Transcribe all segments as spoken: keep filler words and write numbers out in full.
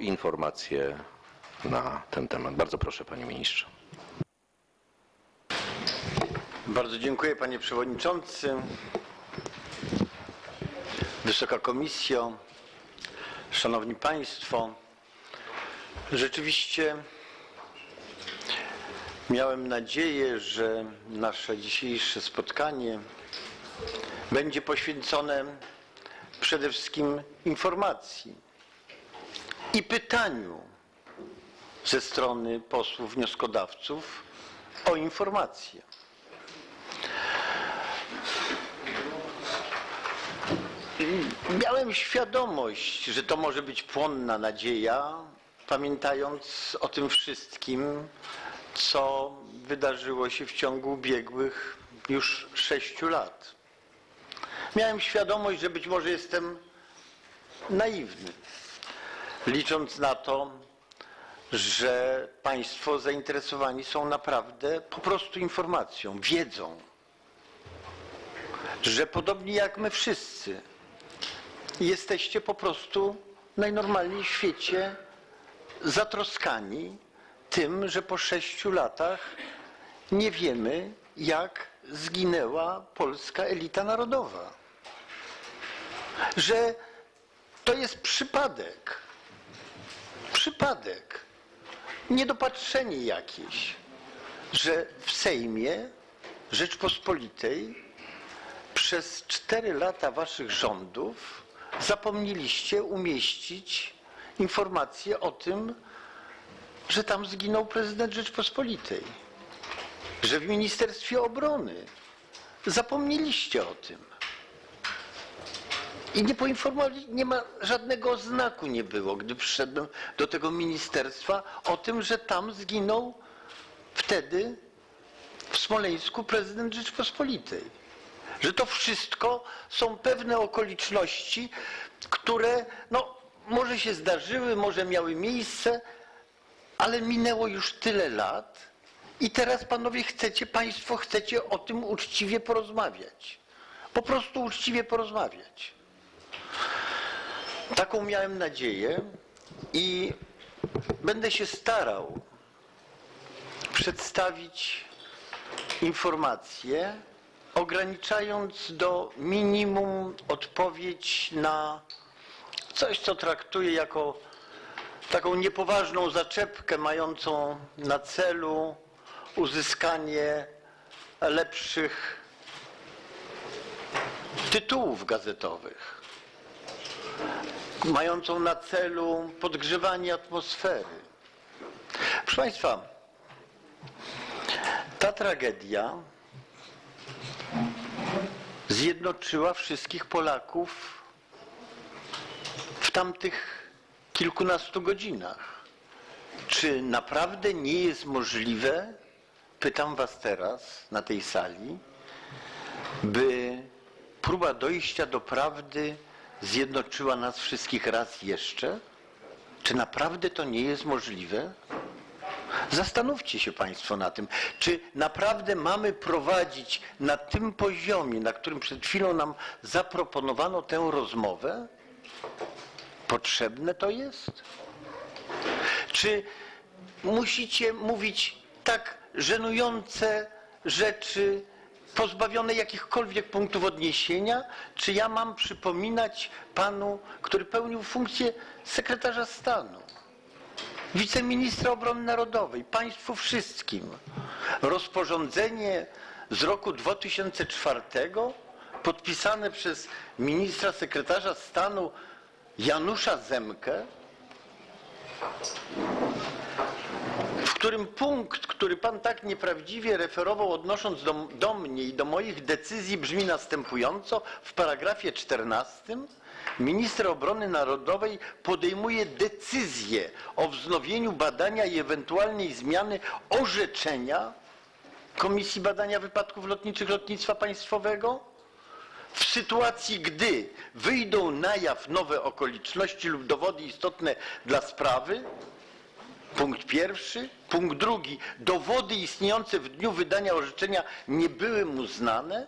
informację na ten temat. Bardzo proszę, panie ministrze. Bardzo dziękuję, panie przewodniczący. Wysoka Komisjo, szanowni państwo, rzeczywiście miałem nadzieję, że nasze dzisiejsze spotkanie będzie poświęcone przede wszystkim informacji i pytaniu ze strony posłów wnioskodawców o informacje. Miałem świadomość, że to może być płonna nadzieja, pamiętając o tym wszystkim, co wydarzyło się w ciągu ubiegłych już sześciu lat. Miałem świadomość, że być może jestem naiwny, licząc na to, że państwo zainteresowani są naprawdę po prostu informacją, wiedzą, że podobnie jak my wszyscy jesteście po prostu najnormalniej w świecie zatroskani tym, że po sześciu latach nie wiemy, jak zginęła polska elita narodowa. Że to jest przypadek, przypadek, niedopatrzenie jakieś, że w Sejmie Rzeczpospolitej przez cztery lata waszych rządów zapomnieliście umieścić informację o tym, że tam zginął prezydent Rzeczpospolitej, że w Ministerstwie Obrony zapomnieliście o tym i nie poinformowali, nie ma żadnego znaku nie było, gdy przyszedłem do tego ministerstwa, o tym, że tam zginął wtedy w Smoleńsku prezydent Rzeczpospolitej. Że to wszystko są pewne okoliczności, które no, może się zdarzyły, może miały miejsce, ale minęło już tyle lat i teraz panowie chcecie, państwo chcecie o tym uczciwie porozmawiać. Po prostu uczciwie porozmawiać. Taką miałem nadzieję i będę się starał przedstawić informacje, ograniczając do minimum odpowiedź na coś, co traktuję jako taką niepoważną zaczepkę mającą na celu uzyskanie lepszych tytułów gazetowych, mającą na celu podgrzewanie atmosfery. Proszę państwa, ta tragedia zjednoczyła wszystkich Polaków w tamtych kilkunastu godzinach. Czy naprawdę nie jest możliwe, pytam was teraz na tej sali, by próba dojścia do prawdy zjednoczyła nas wszystkich raz jeszcze? Czy naprawdę to nie jest możliwe? Zastanówcie się państwo na tym, czy naprawdę mamy prowadzić na tym poziomie, na którym przed chwilą nam zaproponowano tę rozmowę? Potrzebne to jest? Czy musicie mówić tak żenujące rzeczy, pozbawione jakichkolwiek punktów odniesienia? Czy ja mam przypominać panu, który pełnił funkcję sekretarza stanu, wiceministra obrony narodowej, państwu wszystkim, rozporządzenie z roku dwa tysiące czwartego podpisane przez ministra sekretarza stanu Janusza Zemke, w którym punkt, który pan tak nieprawdziwie referował, odnosząc do, do mnie i do moich decyzji, brzmi następująco w paragrafie czternastym. Minister Obrony Narodowej podejmuje decyzję o wznowieniu badania i ewentualnej zmiany orzeczenia Komisji Badania Wypadków Lotniczych Lotnictwa Państwowego w sytuacji, gdy wyjdą na jaw nowe okoliczności lub dowody istotne dla sprawy. Punkt pierwszy. Punkt drugi. Dowody istniejące w dniu wydania orzeczenia nie były mu znane.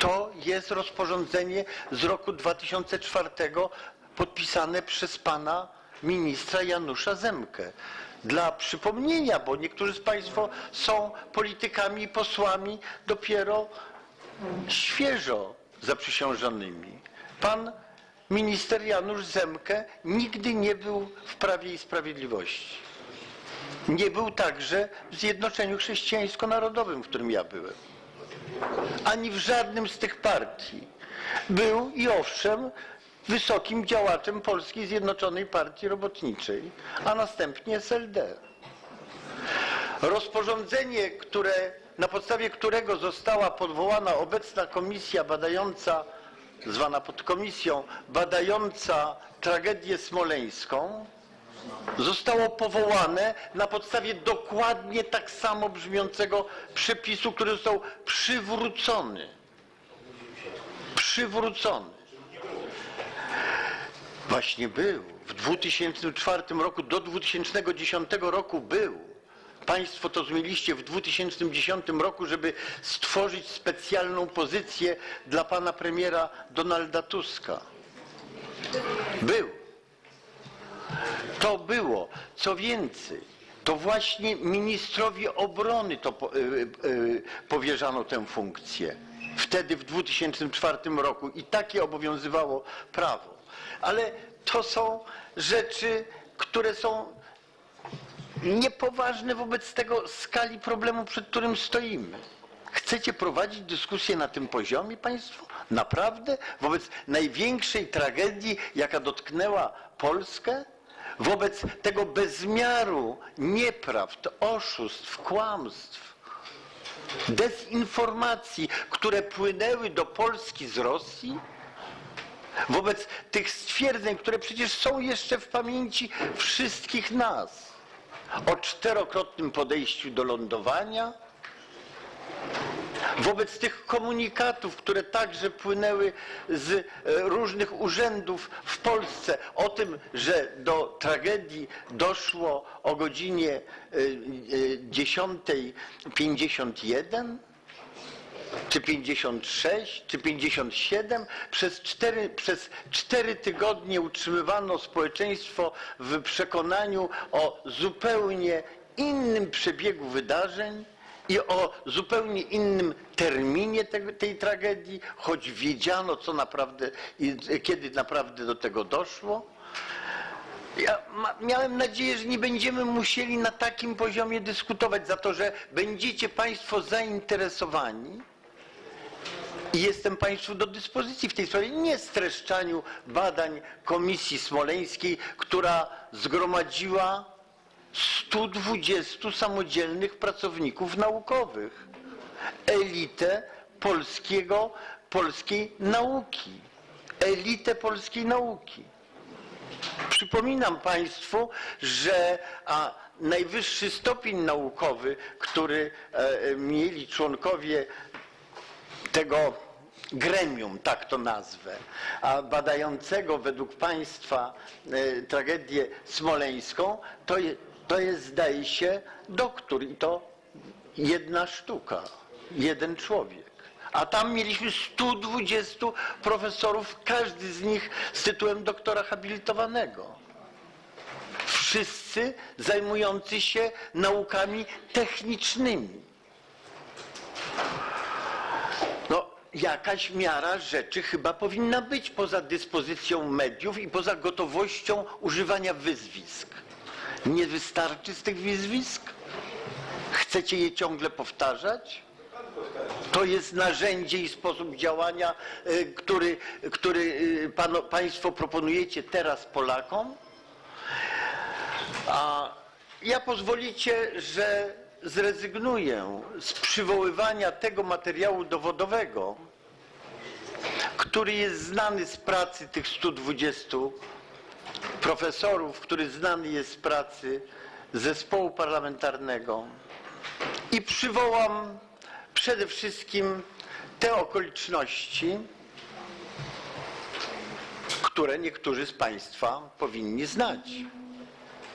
To jest rozporządzenie z roku dwa tysiące czwartego podpisane przez pana ministra Janusza Zemkę. Dla przypomnienia, bo niektórzy z państwa są politykami i posłami dopiero świeżo zaprzysiężonymi. Pan minister Janusz Zemke nigdy nie był w Prawie i Sprawiedliwości. Nie był także w Zjednoczeniu Chrześcijańsko-Narodowym, w którym ja byłem. Ani w żadnym z tych partii. Był i owszem wysokim działaczem Polskiej Zjednoczonej Partii Robotniczej, a następnie S L D. Rozporządzenie, które, na podstawie którego została podwołana obecna komisja badająca, zwana podkomisją, badająca tragedię smoleńską, zostało powołane na podstawie dokładnie tak samo brzmiącego przepisu, który został przywrócony. Przywrócony. Właśnie był. W dwa tysiące czwartym roku, do dwa tysiące dziesiątego roku był. Państwo to zmieniliście w dwa tysiące dziesiątym roku, żeby stworzyć specjalną pozycję dla pana premiera Donalda Tuska. Był. To było. Co więcej, to właśnie ministrowi obrony to powierzano tę funkcję. Wtedy w dwa tysiące czwartym roku i takie obowiązywało prawo. Ale to są rzeczy, które są niepoważne wobec tego skali problemu, przed którym stoimy. Chcecie prowadzić dyskusję na tym poziomie państwo? Naprawdę? Wobec największej tragedii, jaka dotknęła Polskę? Wobec tego bezmiaru nieprawd, oszustw, kłamstw, dezinformacji, które płynęły do Polski z Rosji? Wobec tych stwierdzeń, które przecież są jeszcze w pamięci wszystkich nas, o czterokrotnym podejściu do lądowania, wobec tych komunikatów, które także płynęły z różnych urzędów w Polsce o tym, że do tragedii doszło o godzinie dziesiątej pięćdziesiąt jeden. Czy pięćdziesiąt sześć, czy pięćdziesiąt siedem, przez cztery, przez cztery tygodnie utrzymywano społeczeństwo w przekonaniu o zupełnie innym przebiegu wydarzeń i o zupełnie innym terminie tej, tej tragedii, choć wiedziano, co naprawdę, kiedy naprawdę do tego doszło. Ja miałem nadzieję, że nie będziemy musieli na takim poziomie dyskutować, za to, że będziecie państwo zainteresowani i jestem państwu do dyspozycji w tej sprawie, nie streszczaniu badań Komisji Smoleńskiej, która zgromadziła stu dwudziestu samodzielnych pracowników naukowych, elitę polskiego, polskiej nauki, elitę polskiej nauki. Przypominam państwu, że a, najwyższy stopień naukowy, który e, mieli członkowie tego gremium, tak to nazwę, a badającego według państwa e, tragedię smoleńską, to, je, to jest, zdaje się, doktor i to jedna sztuka, jeden człowiek. A tam mieliśmy stu dwudziestu profesorów, każdy z nich z tytułem doktora habilitowanego. Wszyscy zajmujący się naukami technicznymi. No, jakaś miara rzeczy chyba powinna być poza dyspozycją mediów i poza gotowością używania wyzwisk. Nie wystarczy z tych wyzwisk? Chcecie je ciągle powtarzać? To jest narzędzie i sposób działania, który, który panu, państwo proponujecie teraz Polakom. A ja pozwolicie, że zrezygnuję z przywoływania tego materiału dowodowego, który jest znany z pracy tych stu dwudziestu profesorów, który znany jest z pracy zespołu parlamentarnego i przywołam przede wszystkim te okoliczności, które niektórzy z państwa powinni znać.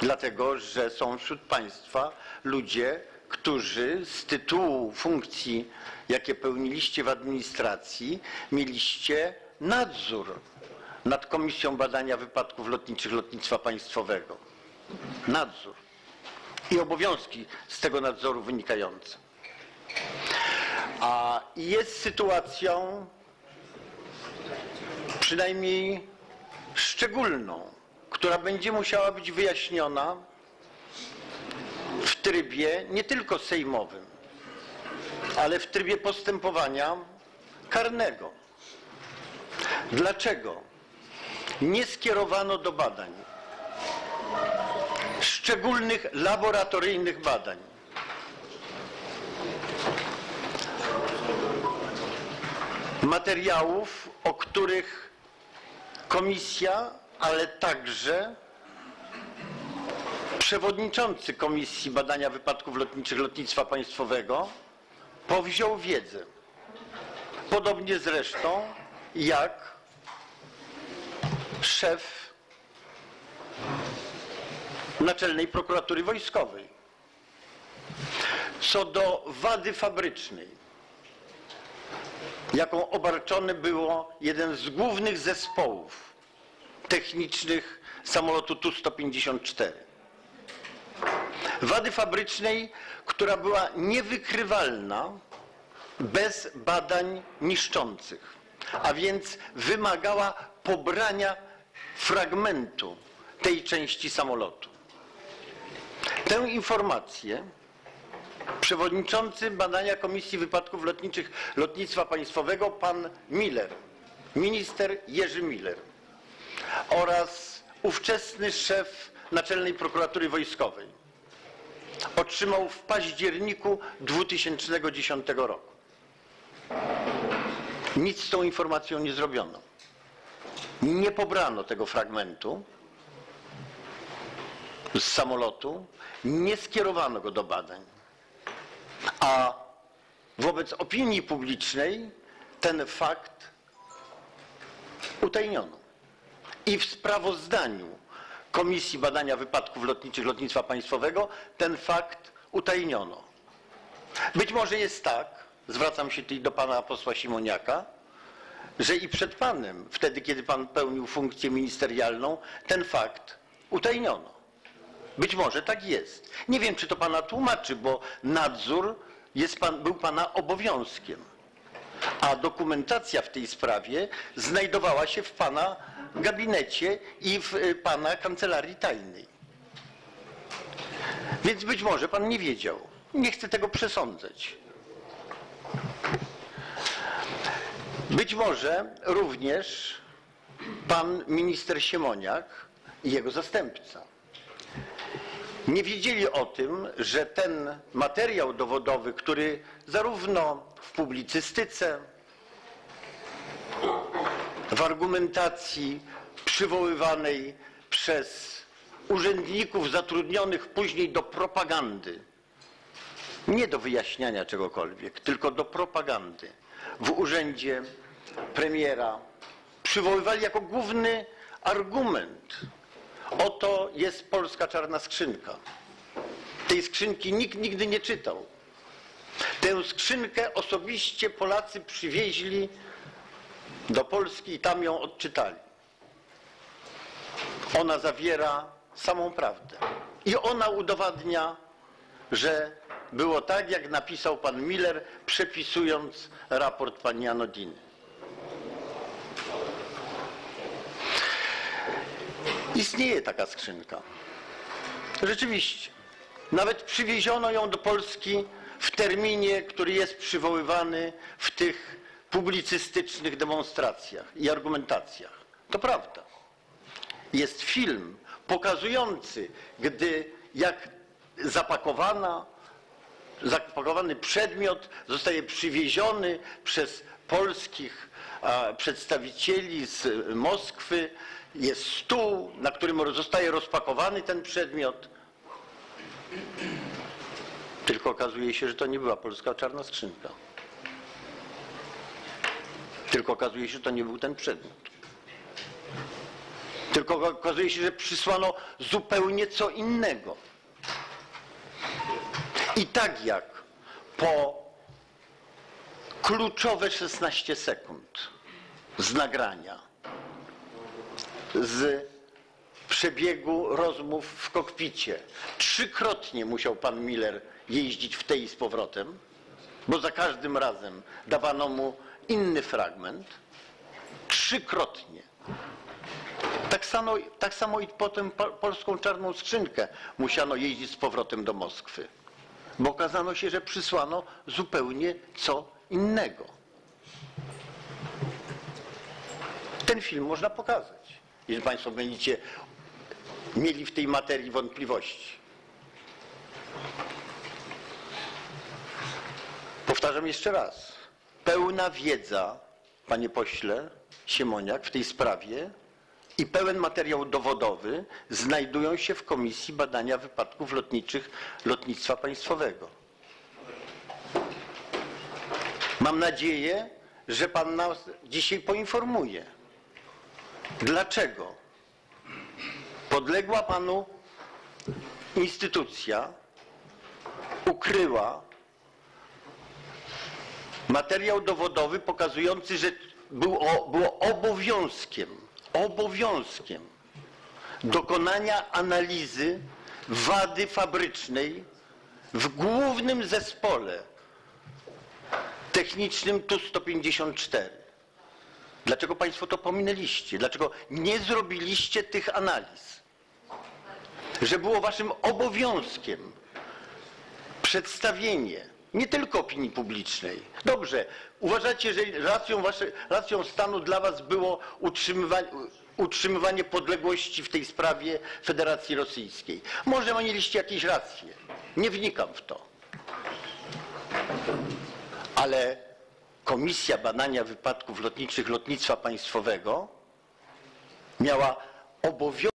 Dlatego, że są wśród państwa ludzie, którzy z tytułu funkcji, jakie pełniliście w administracji, mieliście nadzór nad Komisją Badania Wypadków Lotniczych Lotnictwa Państwowego. Nadzór i obowiązki z tego nadzoru wynikające. A jest sytuacją przynajmniej szczególną, która będzie musiała być wyjaśniona w trybie nie tylko sejmowym, ale w trybie postępowania karnego. Dlaczego nie skierowano do badań, szczególnych laboratoryjnych badań? Materiałów, o których komisja, ale także przewodniczący Komisji Badania Wypadków Lotniczych Lotnictwa Państwowego powziął wiedzę. Podobnie zresztą jak szef Naczelnej Prokuratury Wojskowej. Co do wady fabrycznej, jaką obarczony było jeden z głównych zespołów technicznych samolotu tu sto pięćdziesiąt cztery. Wady fabrycznej, która była niewykrywalna bez badań niszczących, a więc wymagała pobrania fragmentu tej części samolotu. Tę informację przewodniczący badania Komisji Wypadków Lotniczych Lotnictwa Państwowego pan Miller, minister Jerzy Miller oraz ówczesny szef Naczelnej Prokuratury Wojskowej otrzymał w październiku dwa tysiące dziesiątego roku. Nic z tą informacją nie zrobiono. Nie pobrano tego fragmentu z samolotu, nie skierowano go do badań. A wobec opinii publicznej ten fakt utajniono. I w sprawozdaniu Komisji Badania Wypadków Lotniczych Lotnictwa Państwowego ten fakt utajniono. Być może jest tak, zwracam się tutaj do pana posła Simoniaka, że i przed panem, wtedy kiedy pan pełnił funkcję ministerialną, ten fakt utajniono. Być może tak jest. Nie wiem, czy to pana tłumaczy, bo nadzór jest pan, był pana obowiązkiem, a dokumentacja w tej sprawie znajdowała się w pana gabinecie i w pana kancelarii tajnej. Więc być może pan nie wiedział. Nie chcę tego przesądzać. Być może również pan minister Siemoniak i jego zastępca nie wiedzieli o tym, że ten materiał dowodowy, który zarówno w publicystyce, w argumentacji przywoływanej przez urzędników zatrudnionych później do propagandy, nie do wyjaśniania czegokolwiek, tylko do propagandy w urzędzie premiera, przywoływali jako główny argument. Oto jest polska czarna skrzynka. Tej skrzynki nikt nigdy nie czytał. Tę skrzynkę osobiście Polacy przywieźli do Polski i tam ją odczytali. Ona zawiera samą prawdę. I ona udowadnia, że było tak, jak napisał pan Miller, przepisując raport pani Anodiny. Istnieje taka skrzynka. Rzeczywiście. Nawet przywieziono ją do Polski w terminie, który jest przywoływany w tych publicystycznych demonstracjach i argumentacjach. To prawda. Jest film pokazujący, gdy jak zapakowana, zapakowany przedmiot zostaje przywieziony przez polskich a, przedstawicieli z Moskwy. Jest stół, na którym zostaje rozpakowany ten przedmiot. Tylko okazuje się, że to nie była polska czarna skrzynka. Tylko okazuje się, że to nie był ten przedmiot. Tylko okazuje się, że przysłano zupełnie co innego. I tak jak po kluczowe szesnaście sekund z nagrania z przebiegu rozmów w kokpicie. Trzykrotnie musiał pan Miller jeździć w tej i z powrotem, bo za każdym razem dawano mu inny fragment. Trzykrotnie. Tak samo, tak samo i potem polską czarną skrzynkę musiano jeździć z powrotem do Moskwy, bo okazano się, że przysłano zupełnie co innego. Ten film można pokazać, jeżeli państwo będziecie mieli w tej materii wątpliwości. Powtarzam jeszcze raz. Pełna wiedza, panie pośle Simoniak, w tej sprawie i pełen materiał dowodowy znajdują się w Komisji Badania Wypadków Lotniczych Lotnictwa Państwowego. Mam nadzieję, że pan nas dzisiaj poinformuje. Dlaczego podległa panu instytucja ukryła materiał dowodowy pokazujący, że było, było obowiązkiem, obowiązkiem dokonania analizy wady fabrycznej w głównym zespole technicznym tu sto pięćdziesiąt cztery. Dlaczego państwo to pominęliście? Dlaczego nie zrobiliście tych analiz? Że było waszym obowiązkiem przedstawienie nie tylko opinii publicznej. Dobrze, uważacie, że racją, wasze, racją stanu dla was było utrzymywanie, utrzymywanie podległości w tej sprawie Federacji Rosyjskiej. Może mieliście jakieś racje. Nie wnikam w to. Ale Komisja Badania Wypadków Lotniczych Lotnictwa Państwowego miała obowiązek